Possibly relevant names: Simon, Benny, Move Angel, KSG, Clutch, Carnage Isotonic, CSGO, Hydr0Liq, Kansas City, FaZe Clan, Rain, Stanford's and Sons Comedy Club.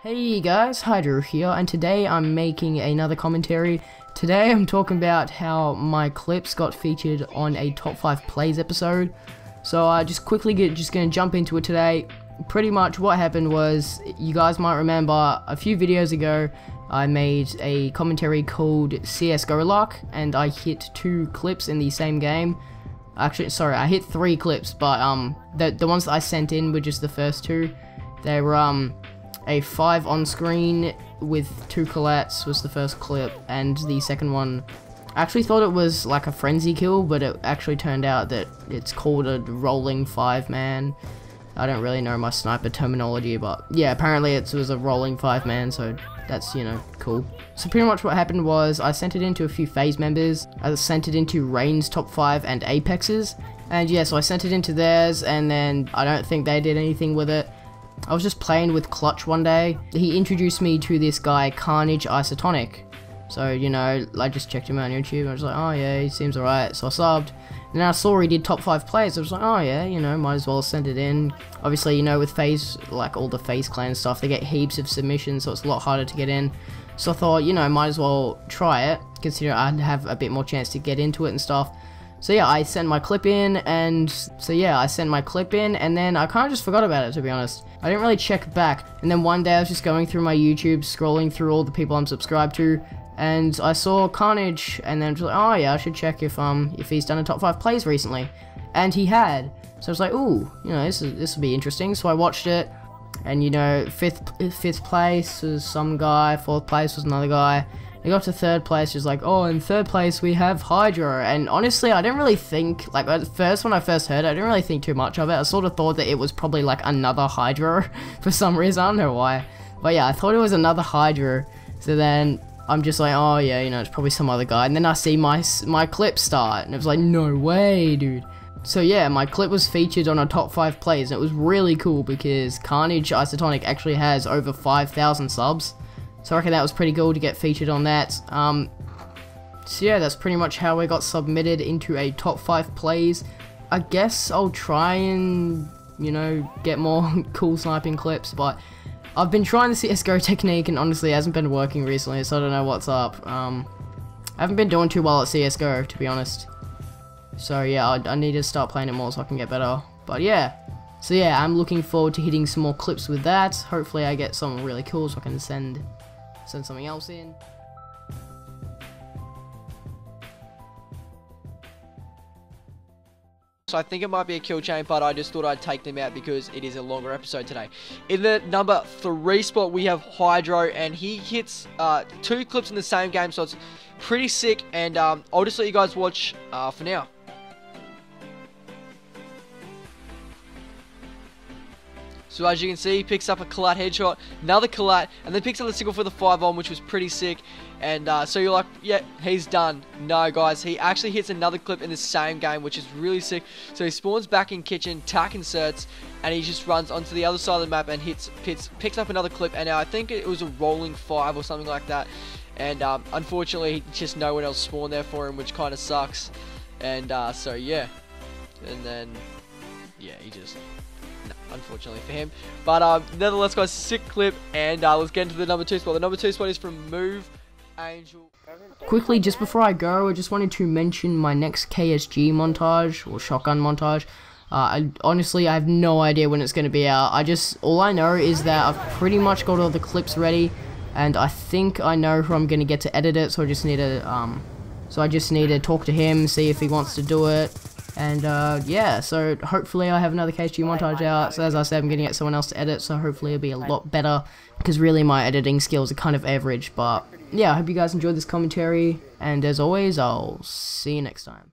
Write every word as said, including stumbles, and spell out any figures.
Hey guys, Hydro here, and today I'm making another commentary. Today I'm talking about how my clips got featured on a top five plays episode. So I uh, just quickly get just gonna jump into it today. Pretty much what happened was, you guys might remember a few videos ago I made a commentary called C S G O Luck, and I hit two clips in the same game. Actually, sorry, I hit three clips, but um, the, the ones that I sent in were just the first two. They were um. a five on screen with two collats was the first clip, and the second one, I actually thought it was like a frenzy kill, but it actually turned out that it's called a rolling five man. I don't really know my sniper terminology, but yeah, apparently it was a rolling five man, so that's, you know, cool. So pretty much what happened was I sent it into a few phase members. I sent it into Rain's top five and Apex's, and yeah, so I sent it into theirs, and then I don't think they did anything with it. I was just playing with Clutch one day. He introduced me to this guy, Carnage Isotonic. So, you know, I just checked him out on YouTube, and I was like, oh yeah, he seems alright, so I subbed. And then I saw he did top five plays, so I was like, oh yeah, you know, might as well send it in. Obviously, you know, with FaZe, like all the FaZe Clan stuff, they get heaps of submissions, so it's a lot harder to get in. So I thought, you know, might as well try it, considering I'd have a bit more chance to get into it and stuff. So yeah, I sent my clip in, and so yeah, I sent my clip in, and then I kind of just forgot about it, to be honest. I didn't really check back, and then one day I was just going through my YouTube, scrolling through all the people I'm subscribed to, and I saw Carnage, and then I was like, oh yeah, I should check if um if he's done a top five plays recently, and he had. So I was like, ooh, you know, this is this will be interesting. So I watched it, and you know, fifth fifth place was some guy, fourth place was another guy. We got to third place, just like, oh, in third place we have Hydro. And honestly, I didn't really think, like, at first when I first heard it, I didn't really think too much of it. I sort of thought that it was probably like another Hydro for some reason, I don't know why, but yeah, I thought it was another Hydro. So then I'm just like, oh yeah, you know, it's probably some other guy, and then I see my my clip start, and it was like, no way, dude. So yeah, my clip was featured on a top five plays, and it was really cool because Carnage Isotonic actually has over five thousand subs. So I reckon that was pretty cool to get featured on that. Um, so yeah, that's pretty much how we got submitted into a top five plays. I guess I'll try and, you know, get more cool sniping clips, but I've been trying the C S G O technique, and honestly it hasn't been working recently, so I don't know what's up. Um, I haven't been doing too well at C S G O, to be honest. So yeah, I, I need to start playing it more so I can get better. But yeah. So yeah, I'm looking forward to hitting some more clips with that. Hopefully I get something really cool so I can send... send something else in. So I think it might be a kill chain, but I just thought I'd take them out because it is a longer episode today. In the number three spot, we have Hydro, and he hits uh, two clips in the same game, so it's pretty sick, and um, I'll just let you guys watch uh, for now. So as you can see, he picks up a collat headshot, another collat, and then picks up the single for the five on, which was pretty sick. And uh, so you're like, yeah, he's done. No, guys, he actually hits another clip in the same game, which is really sick. So he spawns back in kitchen, tack inserts, and he just runs onto the other side of the map and hits, pits, picks up another clip. And now I think it was a rolling five or something like that. And um, unfortunately, just no one else spawned there for him, which kind of sucks. And uh, so, yeah. And then, yeah, he just... No, unfortunately for him, but um, nonetheless, guys, sick clip, and uh, let's get into the number two spot. The number two spot is from Move Angel. Quickly, just before I go, I just wanted to mention my next K S G montage or shotgun montage. Uh, I, honestly, I have no idea when it's going to be out. I just all I know is that I've pretty much got all the clips ready, and I think I know who I'm going to get to edit it. So I just need to um, so I just need to talk to him, see if he wants to do it. And uh, yeah, so hopefully I have another K S G montage out. So as I said, I'm going to get someone else to edit, so hopefully it'll be a lot better, because really my editing skills are kind of average. But yeah, I hope you guys enjoyed this commentary, and as always, I'll see you next time.